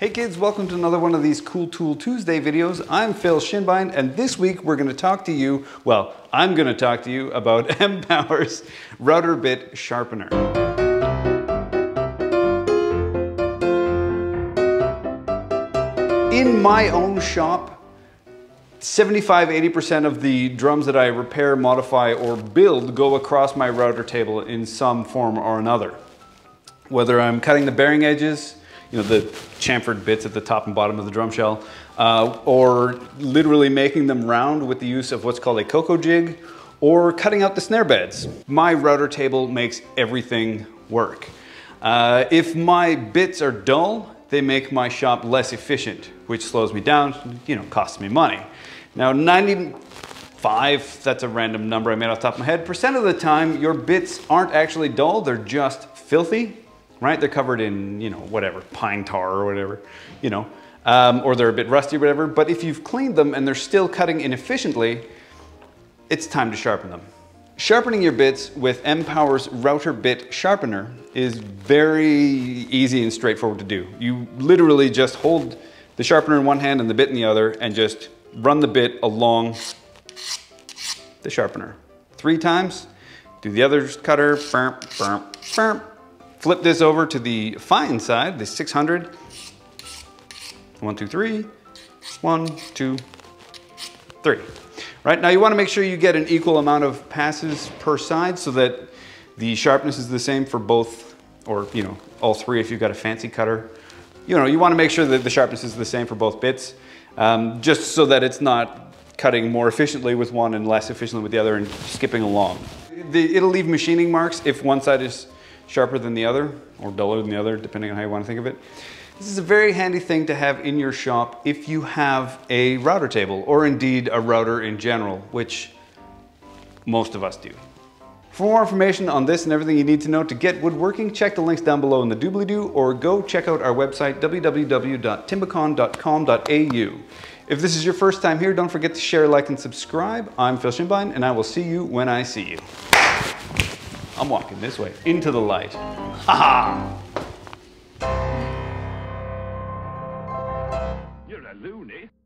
Hey kids, welcome to another one of these Cool Tool Tuesday videos. I'm Phil Shinbein, and this week we're gonna talk to you, well, I'm gonna talk to you about M-Power's Router Bit Sharpener. In my own shop, 75–80% of the drums that I repair, modify, or build go across my router table in some form or another. Whether I'm cutting the bearing edges, you know, the chamfered bits at the top and bottom of the drum shell, or literally making them round with the use of what's called a coco jig, or cutting out the snare beds. My router table makes everything work. If my bits are dull, they make my shop less efficient, which slows me down, you know, costs me money. Now, 95, that's a random number I made off the top of my head, % of the time, your bits aren't actually dull, they're just filthy. Right? They're covered in, you know, whatever, pine tar or whatever, you know, or they're a bit rusty or whatever. But if you've cleaned them and they're still cutting inefficiently, it's time to sharpen them. Sharpening your bits with M-Power's Router Bit Sharpener is very easy and straightforward to do. You literally just hold the sharpener in one hand and the bit in the other and just run the bit along the sharpener. 3 times, do the other cutter, burp, burp, burp. Flip this over to the fine side, the 600. 1, 2, 3. 1, 2, 3. Right, now you want to make sure you get an equal amount of passes per side so that the sharpness is the same for both, or, you know, all 3 if you've got a fancy cutter. You know, you want to make sure that the sharpness is the same for both bits, just so that it's not cutting more efficiently with one and less efficiently with the other and skipping along. It'll leave machining marks if one side is sharper than the other, or duller than the other, depending on how you want to think of it. This is a very handy thing to have in your shop if you have a router table, or indeed a router in general, which most of us do. For more information on this and everything you need to know to get woodworking, check the links down below in the doobly-doo, or go check out our website, www.timbecon.com.au. If this is your first time here, don't forget to share, like, and subscribe. I'm Phil Shinbein, and I will see you when I see you. I'm walking this way, into the light. Ha ha! You're a loony.